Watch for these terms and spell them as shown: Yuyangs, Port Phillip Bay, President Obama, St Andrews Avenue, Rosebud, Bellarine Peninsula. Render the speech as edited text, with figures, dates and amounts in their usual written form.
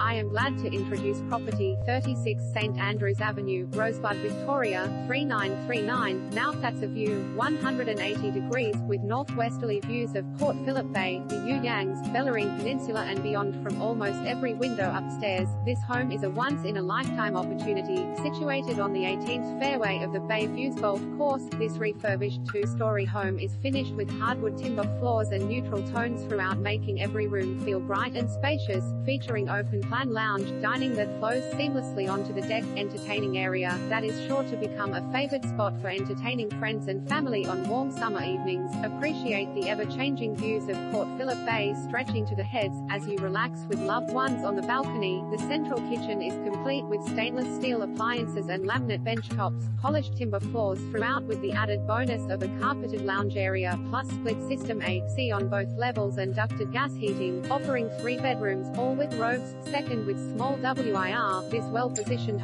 Hi, I am glad to introduce property 36 St. Andrews Avenue, Rosebud, Victoria, 3939, Now that's a view, 180 degrees, with northwesterly views of Port Phillip Bay, the Yuyangs, Bellarine Peninsula and beyond from almost every window upstairs. This home is a once-in-a-lifetime opportunity, situated on the 18th fairway of the Bay Views Golf Course. This refurbished two-story home is finished with hardwood timber floors and neutral tones throughout, making every room feel bright and spacious, featuring open-plan lounge, dining that flows seamlessly onto the deck, entertaining area that is sure to become a favored spot for entertaining friends and family on warm summer evenings. Appreciate the ever-changing views of Port Phillip Bay stretching to the heads as you relax with loved ones on the balcony. The central kitchen is complete with stainless steel appliances and laminate bench tops, polished timber floors throughout, with the added bonus of a carpeted lounge area plus split-system AC on both levels and ducted gas heating, offering 3 bedrooms, all with robes, second with small WIR. This well-positioned